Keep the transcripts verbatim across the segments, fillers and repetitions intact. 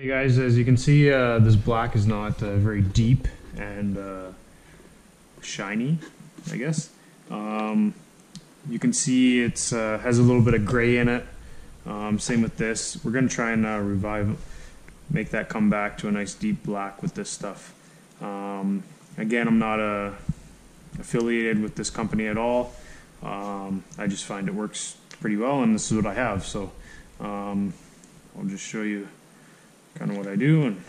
Hey guys, as you can see, uh, this black is not uh, very deep and uh, shiny, I guess. Um, you can see it uh, has a little bit of gray in it. Um, same with this. We're going to try and uh, revive, make that come back to a nice deep black with this stuff. Um, again, I'm not uh, affiliated with this company at all. Um, I just find it works pretty well, and this is what I have. So um, I'll just show you kind of what I do, and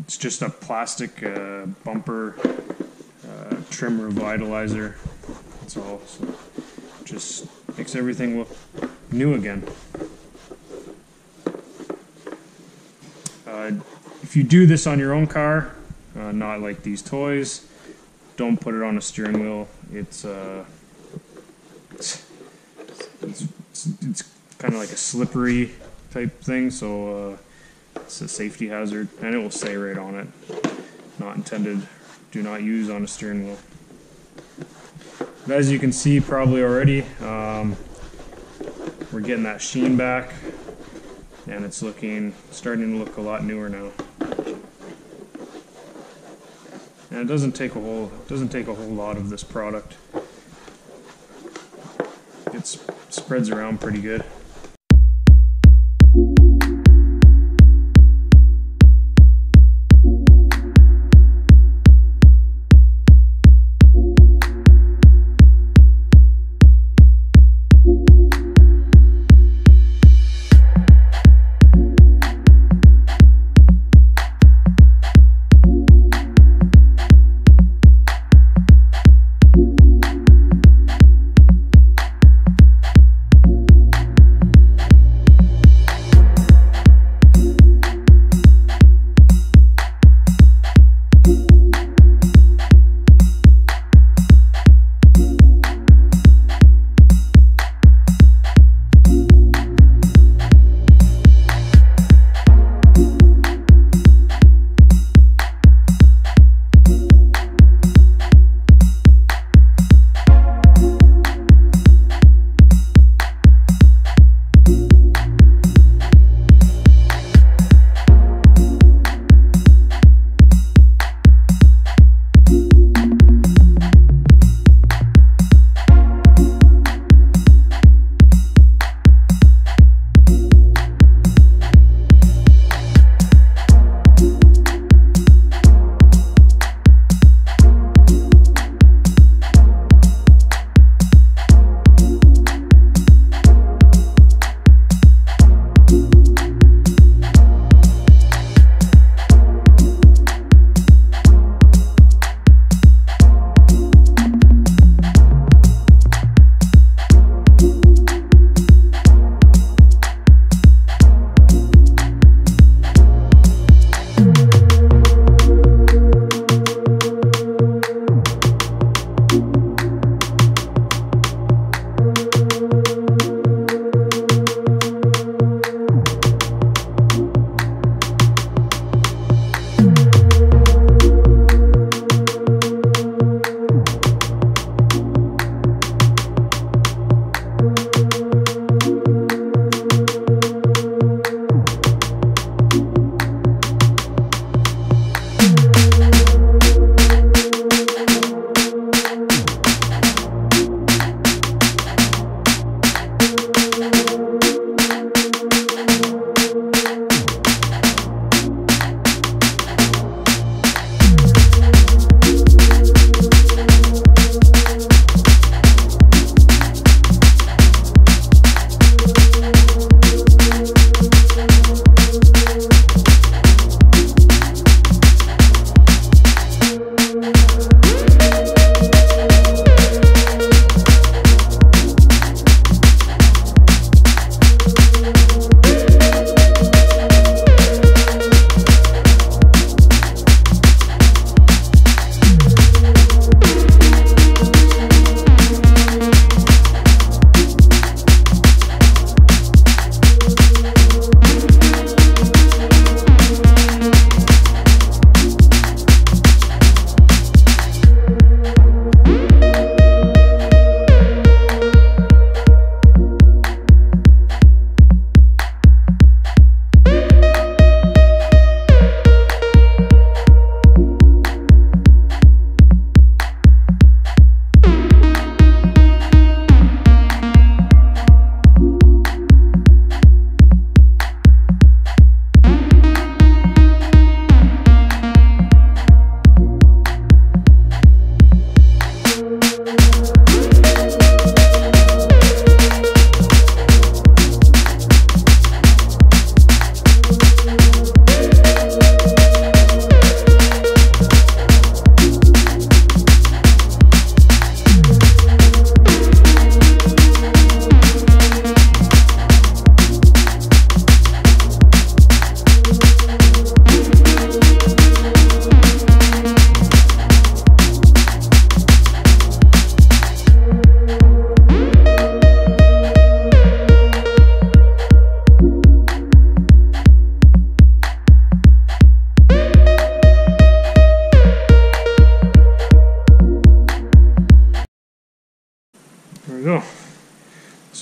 it's just a plastic uh, bumper uh, trim revitalizer. That's all. So it just makes everything look new again. Uh, if you do this on your own car, uh, not like these toys, don't put it on a steering wheel. It's uh, it's, it's, it's kind of like a slippery type thing, so uh, it's a safety hazard, and it will say right on it, not intended, do not use on a steering wheel. But as you can see probably already, um, we're getting that sheen back, and it's looking, starting to look a lot newer now. And it doesn't take a whole doesn't take a whole lot of this product. It spreads around pretty good.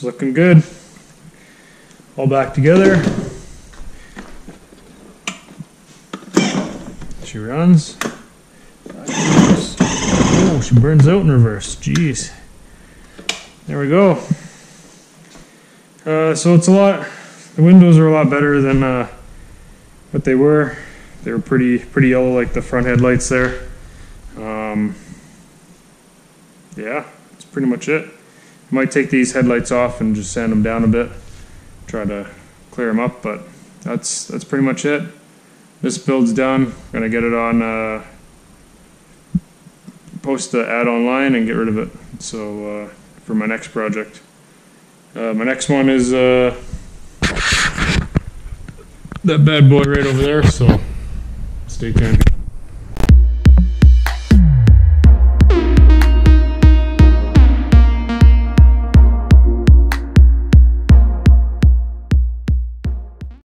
Looking good, all back together. She runs. Oh, she burns out in reverse. Jeez, there we go. Uh, so it's a lot. The windows are a lot better than uh, what they were. They were pretty, pretty yellow, like the front headlights there. Um, yeah, that's pretty much it. I might take these headlights off and just sand them down a bit, try to clear them up, but that's that's pretty much it. This build's done. I'm gonna get it on, uh, post the ad online and get rid of it. So uh, for my next project, uh, my next one is uh, that bad boy right over there. So stay tuned.